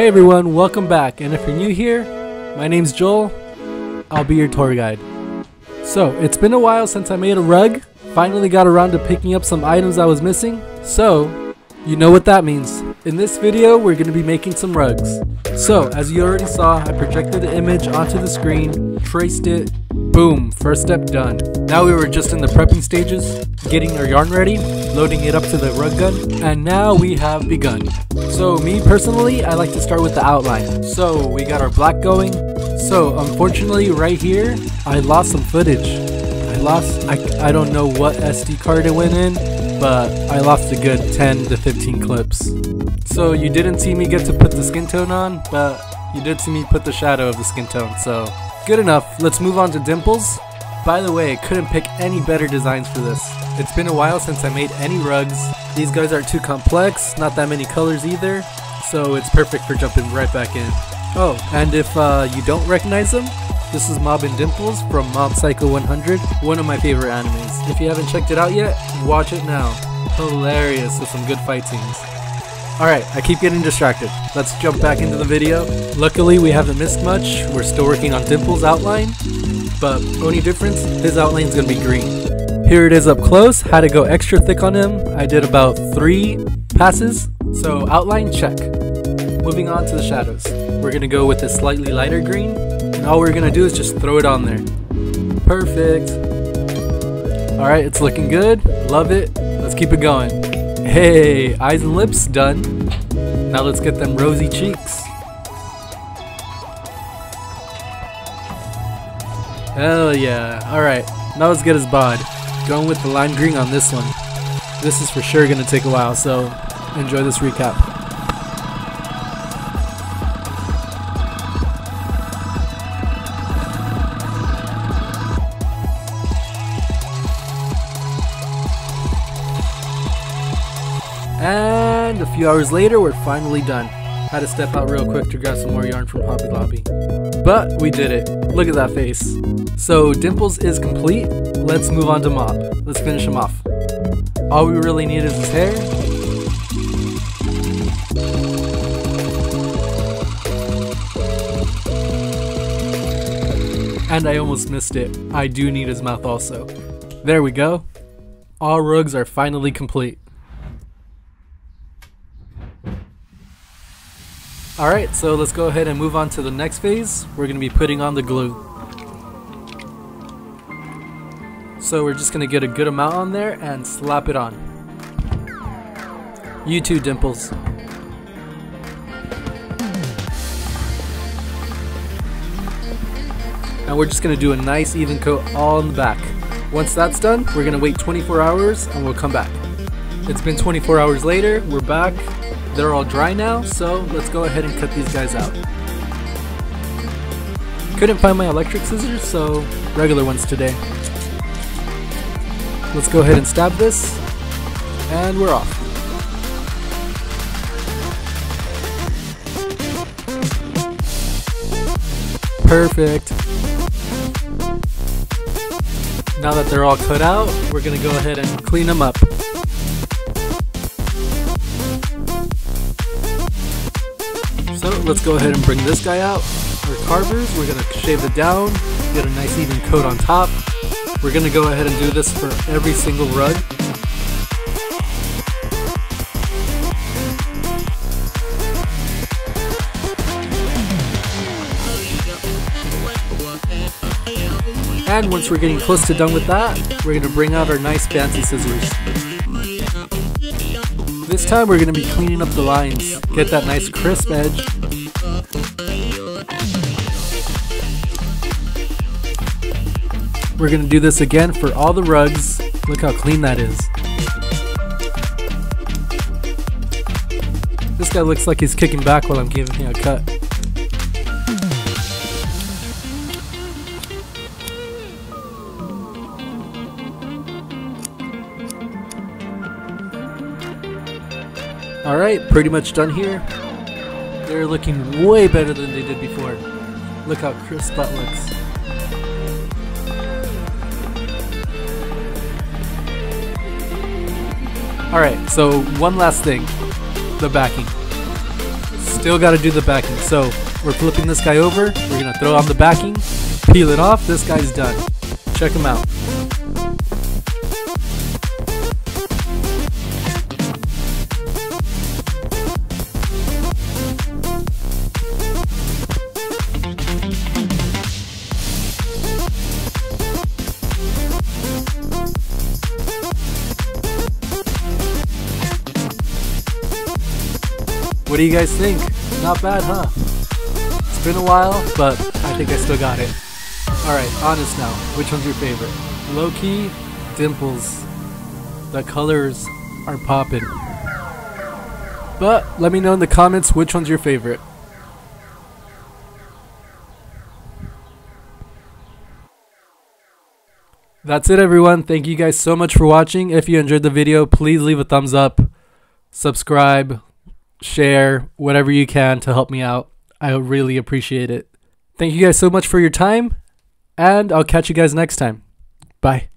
Hey everyone, welcome back, and if you're new here, my name's Joel, I'll be your tour guide. So, it's been a while since I made a rug, finally got around to picking up some items I was missing, so you know what that means. In this video, we're going to be making some rugs. So, as you already saw, I projected the image onto the screen, traced it, boom, first step done. Now we were just in the prepping stages, getting our yarn ready, loading it up to the rug gun, and now we have begun. So me personally, I like to start with the outline. So we got our black going. So unfortunately right here, I lost some footage. I don't know what SD card it went in, but I lost a good 10 to 15 clips. So you didn't see me get to put the skin tone on, but you did see me put the shadow of the skin tone, so good enough. Let's move on to dimples. By the way, I couldn't pick any better designs for this. It's been a while since I made any rugs. These guys aren't too complex, not that many colors either, so it's perfect for jumping right back in. Oh, and if you don't recognize them, this is Mob and Dimples from Mob Psycho 100, one of my favorite animes. If you haven't checked it out yet, watch it now. Hilarious with some good fight scenes. Alright, I keep getting distracted. Let's jump back into the video. Luckily, we haven't missed much. We're still working on Dimple's outline, but only difference, his outline's gonna be green. Here it is up close. Had to go extra thick on him. I did about 3 passes. So outline, check. Moving on to the shadows. We're gonna go with a slightly lighter green, and all we're gonna do is just throw it on there. Perfect. Alright, it's looking good. Love it. Let's keep it going. Hey, eyes and lips done. Now let's get them rosy cheeks. Hell yeah. Alright, now let's get his bod. Going with the lime green on this one. This is for sure gonna take a while, so enjoy this recap. And a few hours later, we're finally done. Had to step out real quick to grab some more yarn from Hobby Lobby. But we did it. Look at that face. So Dimples is complete. Let's move on to Mob. Let's finish him off. All we really need is his hair. And I almost missed it. I do need his mouth also. There we go. All rugs are finally complete. Alright, so let's go ahead and move on to the next phase. We're going to be putting on the glue. So we're just going to get a good amount on there and slap it on. You too, Dimples. And we're just going to do a nice even coat all in the back. Once that's done, we're going to wait 24 hours and we'll come back. It's been 24 hours later, we're back. They're all dry now, so let's go ahead and cut these guys out. Couldn't find my electric scissors, so regular ones today. Let's go ahead and stab this, and we're off. Perfect. Now that they're all cut out, we're gonna go ahead and clean them up. So let's go ahead and bring this guy out. We're carvers, we're gonna shave it down, get a nice even coat on top. We're gonna go ahead and do this for every single rug. And once we're getting close to done with that, we're gonna bring out our nice fancy scissors. This time we're going to be cleaning up the lines, get that nice crisp edge. We're going to do this again for all the rugs. Look how clean that is. This guy looks like he's kicking back while I'm giving him a cut. Alright, pretty much done here. They're looking way better than they did before. Look how crisp that looks. Alright, so one last thing. The backing. still got to do the backing. So we're flipping this guy over, we're going to throw out the backing, peel it off, this guy's done. Check him out. What do you guys think? Not bad, huh? It's been a while, but I think I still got it. Alright, honest now. Which one's your favorite? Low-key, Dimples. The colors are popping. But let me know in the comments which one's your favorite. That's it, everyone. Thank you guys so much for watching. If you enjoyed the video, please leave a thumbs up, subscribe, share, whatever you can to help me out. I really appreciate it. Thank you guys so much for your time, and I'll catch you guys next time. Bye.